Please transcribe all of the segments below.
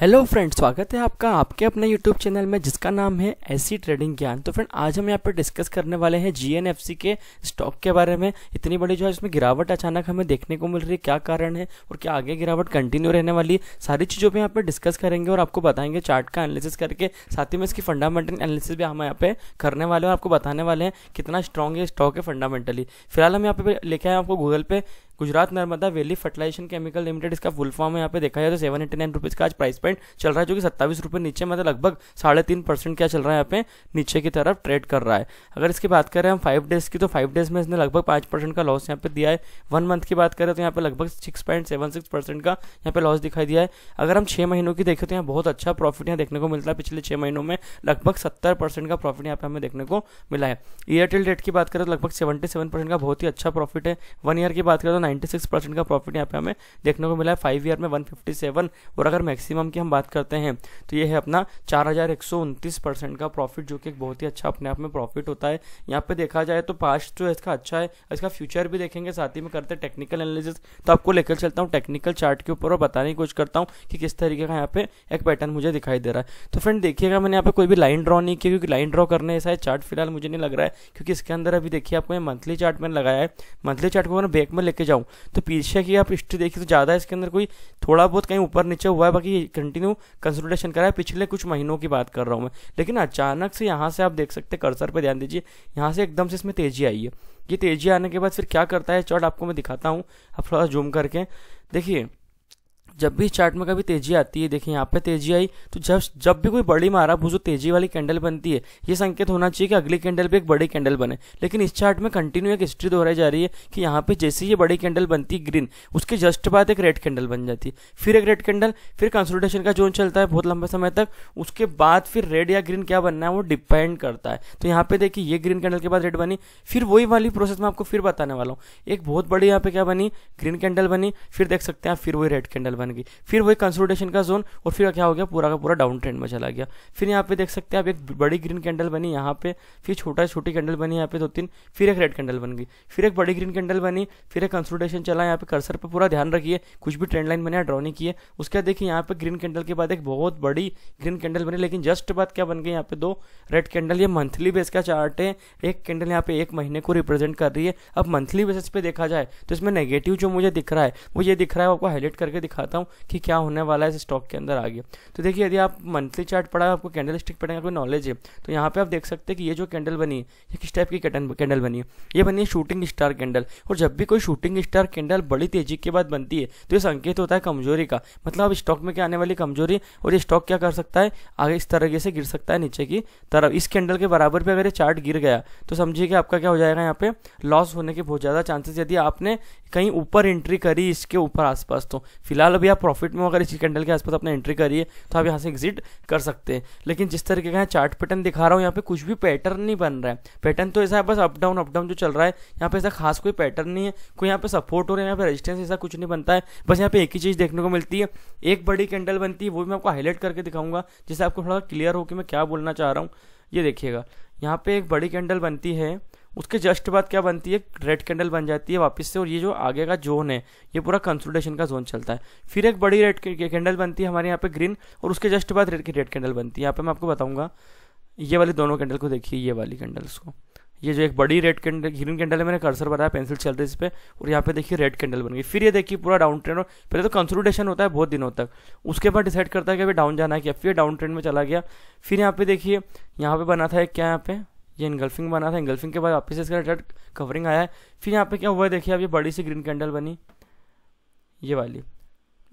Hello friends, स्वागत है आपका आपके अपने यूट्यूब चैनल में जिसका नाम है एसी ट्रेडिंग ज्ञान। तो फ्रेंड, आज हम यहाँ पर डिस्कस करने वाले हैं जीएनएफसी के स्टॉक के बारे में। इतनी बड़ी जो है इसमें गिरावट अचानक हमें देखने को मिल रही है, क्या कारण है और क्या आगे गिरावट कंटिन्यू रहने वाली है, सारी चीज़ों पर यहाँ पर डिस्कस करेंगे और आपको बताएंगे चार्ट का एनालिसिस करके। साथ ही में इसकी फंडामेंटल एनालिसिस भी हम यहाँ पे करने वाले हैं, आपको बताने वाले हैं कितना स्ट्रॉन्ग है स्टॉक है फंडामेंटली। फिलहाल हम यहाँ पे लेके आए आपको गूगल पे Gujarat Narmada valley fertilization chemical limited, इसका फुल फॉर्म है। यहाँ पे देखा जाए तो 789 रुपीज़ का आज प्राइस पॉइंट चल रहा है, जो कि 27 रुपये नीचे, मतलब लगभग 3.5% क्या चल रहा है यहाँ पे नीचे की तरफ ट्रेड कर रहा है। अगर इसकी बात करें हम 5 डेज़ की, तो 5 डेज़ में इसने लगभग 5% का लॉस यहाँ पे दिया है। 1 मंथ की बात करें तो यहाँ पे लगभग 6.76% का यहाँ पे लॉस दिखाई दिया है। अगर हम 6 महीनों की देखें तो यहाँ बहुत अच्छा प्रॉफिट यहाँ देखने को मिलता है। पिछले 6 महीनों में लगभग 70% का प्रॉफिट यहाँ पे हमें देखने को मिला है। ईयर टिल डेट की बात करें तो लगभग 77% का बहुत ही अच्छा प्रॉफिट है। 1 ईयर की बात करें 96% का प्रॉफिट यहाँ पे हमें देखने को मिला है। 5 ईयर में 157, और अगर मैक्सिमम की हम बात करते हैं तो ये है अपना 4129% का प्रॉफिट, जो कि एक बहुत ही अच्छा अपने आप में प्रॉफिट होता है। यहाँ पे देखा जाए तो पास्ट जो इसका अच्छा है, इसका फ्यूचर भी देखेंगे। साथ ही में करते हैं टेक्निकल एनालिसिस, तो आपको लेकर चलता हूँ टेक्निकल चार्ट के ऊपर और बताने की कोशिश करता हूँ कि किस तरीके का यहाँ पे एक पैटर्न मुझे दिखाई दे रहा है। तो फ्रेंड देखिएगा, मैंने यहाँ पे कोई भी लाइन ड्रॉ नहीं किया, क्योंकि लाइन ड्रॉ करने ऐसा चार्ट फिलहाल मुझे नहीं लग रहा है, क्योंकि इसके अंदर अभी देखिए आपको मंथली चार्ट मैंने लगाया है। मंथली चार्ट को मैंने बैक में लेके जाऊं तो पीछे की आप हिस्ट्री देखिए तो ज्यादा इसके अंदर कोई थोड़ा बहुत कहीं ऊपर नीचे हुआ है, बाकी कंटिन्यू कंसोलिडेशन करा है। पिछले कुछ महीनों की बात कर रहा हूं मैं, लेकिन अचानक से यहां से आप देख सकते हैं, कर्सर पे ध्यान दीजिए, यहां से एकदम से इसमें तेजी आई है। ये तेजी आने के बाद फिर क्या करता है चार्ट, आपको मैं दिखाता हूं। आप थोड़ा जूम करके देखिए, जब भी चार्ट में कभी तेजी आती है, देखिए यहाँ पे तेजी आई तो जब भी कोई बड़ी मारा भूजो तेजी वाली कैंडल बनती है, ये संकेत होना चाहिए कि अगली कैंडल पे एक बड़ी कैंडल बने। लेकिन इस चार्ट में कंटिन्यू एक हिस्ट्री दोहराई जा रही है कि यहाँ पे जैसे ये बड़ी कैंडल बनती है ग्रीन, उसके जस्ट बाद एक रेड कैंडल बन जाती है, फिर एक रेड कैंडल, फिर कंसोलिडेशन का जोन चलता है बहुत लंबे समय तक। उसके बाद फिर रेड या ग्रीन क्या बनना है वो डिपेंड करता है। तो यहाँ पे देखिए ये ग्रीन कैंडल के बाद रेड बनी, फिर वही वाली प्रोसेस में आपको फिर बताने वाला हूँ। एक बहुत बड़ी यहाँ पे क्या बनी, ग्रीन कैंडल बनी, फिर देख सकते हैं फिर वही रेड कैंडल, फिर वही कंसोलिडेशन का जोन, और फिर क्या हो गया पूरा का पूरा डाउन ट्रेंड में चला गया। फिर यहाँ पे देख सकते हैं आप एक बड़ी ग्रीन कैंडल बनी यहाँ पे, फिर छोटी कैंडल बनी यहाँ पे 2-3, फिर एक रेड कैंडल बन गई, फिर एक बड़ी ग्रीन कैंडल बनी, फिर एक कंसोलिडेशन चला। यहाँ पे कर्सर पे पूरा ध्यान रखिए, कुछ भी ट्रेंड लाइन मैंने ड्रॉ नहीं किए। उसके बाद देखिए यहाँ पे ग्रीन कैंडल के बाद एक बहुत बड़ी ग्रीन कैंडल बनी, लेकिन जस्ट बाद क्या बन गई यहाँ पे 2 रेड कैंडल। ये मंथली बेस का चार्ट है, एक कैंडल यहाँ पे 1 महीने को रिप्रेजेंट कर रही है। अब मंथली बेसिस पे देखा जाए तो इसमें नेगेटिव जो मुझे दिख रहा है वो ये दिख रहा है, आपको हाईलाइट करके दिखाता कि क्या होने वाला है इस स्टॉक के अंदर आगे। तो देखिए यदि आप मंथली चार्ट पढ़ा है, आपको कैंडलस्टिक पैटर्न का कोई नॉलेज है, तो यहाँ पे आप देख सकते हैं कि ये जो कैंडल बनी है ये किस टाइप की कैंडल बनी है, ये बनी है शूटिंग स्टार कैंडल। और जब भी कोई शूटिंग स्टार कैंडल बड़ी तेजी के बाद बनती है तो ये संकेत होता है कमजोरी का, मतलब स्टॉक में क्या आने वाली कमजोरी, और ये स्टॉक क्या कर सकता है आगे इस तरीके से गिर सकता है नीचे की तरफ। इस कैंडल के बराबर भी अगर ये चार्ट गिर गया तो समझिए कि आपका क्या हो जाएगा यहाँ पे लॉस होने के बहुत ज़्यादा चांसेस, यदि आपने कहीं ऊपर एंट्री करी इसके ऊपर आसपास। तो फिलहाल अभी आप प्रॉफिट में अगर इस कैंडल के आसपास अपने एंट्री करिए तो आप यहाँ से एग्जिट कर सकते हैं। लेकिन जिस तरीके का चार्ट पैटर्न दिखा रहा हूँ यहाँ पे कुछ भी पैटर्न नहीं बन रहा है, पैटर्न तो ऐसा है बस अप डाउन जो चल रहा है। यहाँ पे ऐसा खास कोई पैटर्न नहीं है, कोई यहाँ पे सपोर्ट हो रहा है, यहाँ पे रेजिस्टेंस ऐसा कुछ नहीं बनता है। बस यहाँ पे एक ही चीज़ देखने को मिलती है, एक बड़ी कैंडल बनती है, वो भी मैं आपको हाईलाइट करके दिखाऊंगा जिससे आपको थोड़ा क्लियर हो कि मैं क्या बोलना चाह रहा हूँ। ये देखिएगा यहाँ पे एक बड़ी कैंडल बनती है, उसके जस्ट बाद क्या बनती है रेड कैंडल बन जाती है वापस से, और ये जो आगे का जोन है ये पूरा कंसोलिडेशन का जोन चलता है। फिर एक बड़ी रेड कैंडल बनती है हमारे यहाँ पे ग्रीन, और उसके जस्ट बाद रेड कैंडल बनती है। यहाँ पे मैं आपको बताऊंगा ये वाली दोनों कैंडल को, देखिए ये वाली कैंडल्स को, ये जो एक बड़ी रेड कैंडल ग्रीन कैंडल है, मैंने कर्सर बताया पेंसिल चल रही है इस पर, और यहाँ पे देखिए रेड कैंडल बन गई। फिर ये देखिए पूरा डाउन ट्रेंड, और पहले तो कंसोलिडेशन होता है बहुत दिनों तक, उसके बाद डिसाइड करता है कि अभी डाउन जाना है, कि फिर डाउन ट्रेंड में चला गया। फिर यहाँ पे देखिए यहाँ पे बना था क्या, यहाँ पे ये एंगल्फिंग बना था, एंगल्फिंग के बाद वापस से इसका रेड कवरिंग आया है। फिर यहाँ पे क्या हुआ है देखिए, अब ये बड़ी सी ग्रीन कैंडल बनी ये वाली,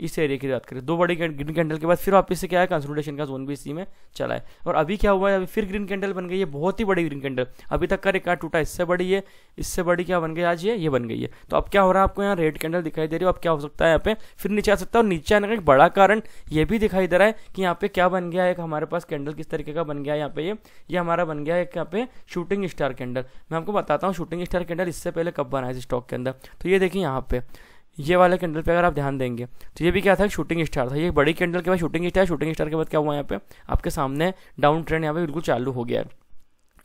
इस एरिया की बात करें 2 बड़ी ग्रीन कैंडल के बाद फिर वापस से क्या है कंसोलिडेशन का जोन भी इसी में चला है। और अभी क्या हुआ है, अभी फिर ग्रीन कैंडल बन गई है, बहुत ही बड़ी ग्रीन कैंडल, अभी तक का रिकॉर्ड टूटा, इससे बड़ी है, इससे बड़ी क्या बन गई आज ये बन गई है। तो अब क्या हो रहा है आपको यहाँ रेड कैंडल दिखाई दे रही है, अब क्या हो सकता है यहाँ पे फिर नीचे आ सकता है। और नीचे आने का एक बड़ा कारण ये भी दिखाई दे रहा है कि यहाँ पे क्या बन गया है, हमारे पास कैंडल किस तरीके का बन गया है यहाँ पे, ये हमारा बन गया है यहाँ पे शूटिंग स्टार कैंडल। मैं आपको बताता हूँ शूटिंग स्टार कैंडल इससे पहले कब बना है इस स्टॉक के अंदर। तो ये देखिए यहाँ पे ये वाले कैंडल पे अगर आप ध्यान देंगे तो ये भी क्या था शूटिंग स्टार था, ये बड़ी कैंडल के बाद शूटिंग स्टार के बाद क्या हुआ यहाँ पे आपके सामने डाउन ट्रेंड यहाँ पे बिल्कुल चालू हो गया है।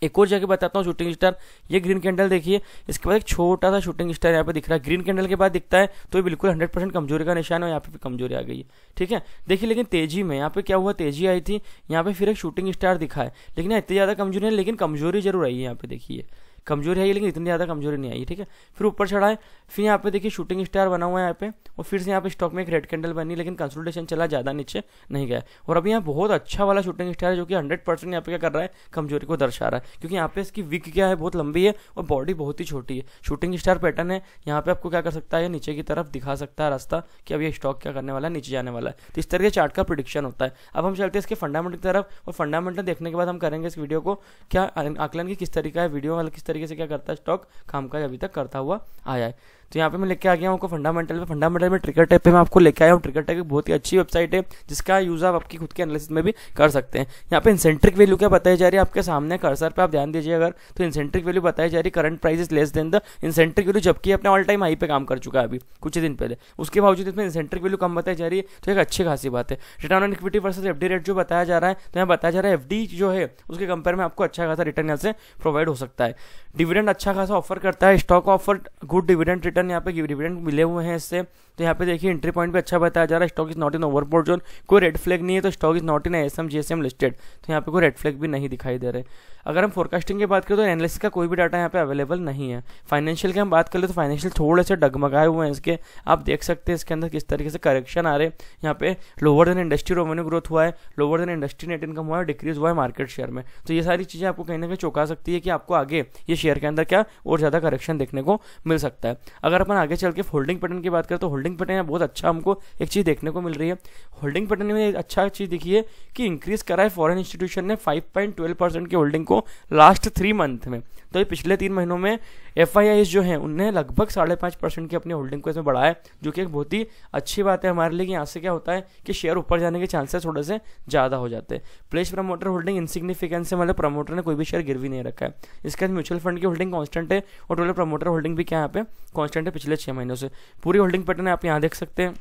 एक और जगह बताता हूँ शूटिंग स्टार, ये ग्रीन कैंडल देखिए, इसके बाद एक छोटा सा शूटिंग स्टार यहाँ पे दिख रहा है, ग्रीन कैंडल के बाद दिखता है तो ये बिल्कुल 100% कमजोरी का निशान है, यहाँ पे कमजोरी आ गई है, ठीक है। देखिए लेकिन तेजी में यहाँ पे क्या हुआ, तेजी आई थी, यहाँ पे फिर एक शूटिंग स्टार दिखा है, लेकिन इतनी ज्यादा कमजोरी है, लेकिन कमजोरी जरूर आई है, यहाँ पे देखिए कमजोरी आई लेकिन इतनी ज़्यादा कमजोरी नहीं आई, ठीक है। फिर ऊपर चढ़ा है, फिर यहाँ पे देखिए शूटिंग स्टार बना हुआ है यहाँ पे, और फिर से यहाँ पे स्टॉक में एक रेड कैंडल बनी, लेकिन कंसोलिडेशन चला, ज़्यादा नीचे नहीं गया। और अभी यहाँ बहुत अच्छा वाला शूटिंग स्टार है जो कि 100% यहाँ पे क्या कर रहा है, कमजोरी को दर्शा रहा है, क्योंकि यहाँ पे इसकी विग क्या है, बहुत लंबी है और बॉडी बहुत ही छोटी है, शूटिंग स्टार पैटर्न है। यहाँ पे आपको क्या कर सकता है, नीचे की तरफ दिखा सकता है रास्ता कि अब ये स्टॉक क्या करने वाला है, नीचे जाने वाला है। तो इस तरह के चार्ट का प्रेडिक्शन होता है। अब हम चलते हैं इसके फंडामेंटल की तरफ, और फंडामेंटल देखने के बाद हम करेंगे इस वीडियो को क्या आकलन की किस तरीका है, वीडियो वाला किस तरीके से क्या करता है स्टॉक कामकाज अभी तक करता हुआ आया है। तो यहाँ पे मैं लेके आ गया हूँ आपको फंडामेंटल पे, फंडामेंटल में ट्रिगर टैब पे मैं आपको लेके आया हूँ। ट्रिगर टैब एक बहुत ही अच्छी वेबसाइट है जिसका यूज आप आपकी खुद के एनालिसिस में भी कर सकते हैं। यहाँ पे इंसेंट्रिक वैल्यू क्या बताई जा रही है आपके सामने कर्सर पे, आप ध्यान दीजिए अगर, तो इंसेंट्रिक वैल्यू बताई जा रही है, current price is less than the इंसेंट्रिक वैल्यू, जबकि अपने ऑल टाइम हाई पे काम कर चुका है अभी कुछ दिन पहले, उसके बावजूद इसमें इंसेंट्रिक वैल्यू कम बताई जा रही है, तो एक अच्छी खासी बात है। Return on equity versus FD rate जो बताया जा रहा है, तो यहाँ बताया जा रहा है एफडी जो है उसके कंपेयर में आपको अच्छा खासा रिटर्न यहाँ से प्रोवाइड हो सकता है। डिविडेंड अच्छा खासा ऑफर करता है stock, offer good dividend return, यहाँ पे डिविडेंड मिले हुए हैं इससे। तो यहाँ पे देखिए एंट्री पॉइंट पे अच्छा बताया जा रहा है, stock is not in overbought zone, कोई रेड फ्लैग नहीं है, तो stock is not in ASM GSM listed, तो यहाँ पे कोई रेड फ्लैग भी नहीं दिखाई दे रहे। अगर हम फोरकास्टिंग की बात करें तो एनालिसिस का कोई भी डाटा यहाँ पे अवेलेबल नहीं है। फाइनेंशियल की हम बात कर ले तो फाइनेंशियल थोड़े से डगमगाए हुए हैं इसके, आप देख सकते हैं इसके अंदर किस तरीके से करेक्शन आ रहे हैं। यहाँ पे lower than industry revenue growth हुआ है, lower than industry net income हुआ है, डिक्रीज हुआ है मार्केट शेयर में। तो ये सारी चीज़ें आपको कहीं ना कहीं चौंका सकती है कि आपको आगे ये शेयर के अंदर क्या और ज़्यादा करेक्शन देखने को मिल सकता है। अगर अपन आगे चल के होल्डिंग पैटर्न की बात करें तो होल्डिंग पैटर्न बहुत अच्छा हमको एक चीज़ देखने को मिल रही है। होल्डिंग पैटर्न में अच्छा चीज़ देखिए कि इंक्रीज़ करा है फॉरेन इंस्टीट्यूशन ने 5.12% की होल्डिंग को लास्ट 3 मंथ में। तो ये पिछले 3 महीनों में FIIs जो हैं उनने लगभग 5.5% की अपनी होल्डिंग को इसमें बढ़ाया, जो कि एक बहुत ही अच्छी बात है हमारे लिए। यहाँ से क्या होता है कि शेयर ऊपर जाने के चांसेस थोड़े से ज़्यादा हो जाते हैं। प्लेस प्रमोटर होल्डिंग इनसिग्निफिकेंस है, मतलब प्रमोटर ने कोई भी शेयर गिरवी नहीं रखा है। इसके बाद म्यूचुअल फंड की होल्डिंग कॉन्स्टेंट है और टोटल प्रमोटर होल्डिंग भी क्या यहाँ पे कॉन्स्टेंट है पिछले 6 महीनों से। पूरी होल्डिंग पैटर्न आप यहाँ देख सकते हैं।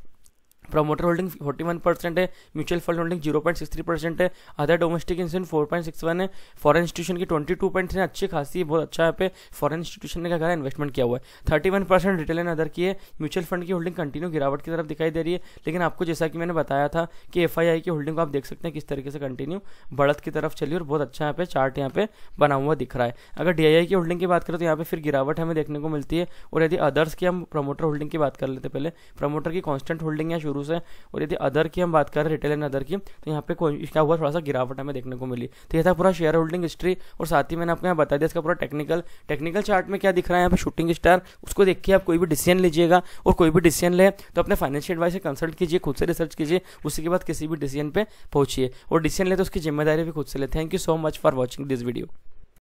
प्रमोटर होल्डिंग 41% है, म्यूचुअल फंड होल्डिंग 0.63% है, अदर डोमेस्टिक इंस्टीट्यूशन 4.61 है, फॉरेन इंस्टीट्यूशन की 22.3 है, अच्छी खासी बहुत अच्छा यहाँ पे फॉरेन इंस्टीट्यूशन ने क्या करा इन्वेस्टमेंट किया हुआ है। 31% रिटेल एंड अदर की है। म्यूचुअल फंड की होल्डिंग कंटिन्यू गिरावट की तरफ दिखाई दे रही है, लेकिन आपको जैसा कि मैंने बताया था कि FII की होल्डिंग को आप देख सकते हैं किस तरीके से कंटिन्यू बढ़त की तरफ चली और बहुत अच्छा यहाँ पे चार्ट यहाँ पे बना हुआ दिख रहा है। अगर DII की होल्डिंग की बात करें तो यहाँ पे फिर गिरावट हमें देखने को मिलती है। और यदि अदर्स की हम प्रमोटर होल्डिंग की बात कर लेते, पहले प्रमोटर की कॉन्स्टेंट होल्डिंग है से, और यदि अदर की हम बात करें रिटेल एंड अदर की, तो यहाँ पे इसका हुआ थोड़ा सा गिरावट हमें देखने को मिली। तो ये था पूरा शेयर होल्डिंग हिस्ट्री, और साथ ही मैंने आपको यहाँ बता दिया इसका पूरा टेक्निकल चार्ट में क्या दिख रहा है यहाँ पे शूटिंग स्टार। उसको देख के आप कोई भी डिसीजन लीजिएगा, और कोई भी डिसीजन ले तो अपने फाइनेंशियल एडवाइस से कंसल्ट कीजिए, खुद से रिसर्च कीजिए, उसी के बाद किसी भी डिसीजन पे पहुंचिए, और डिसीजन ले तो उसकी जिम्मेदारी भी खुद से ले। Thank you so much for watching this video.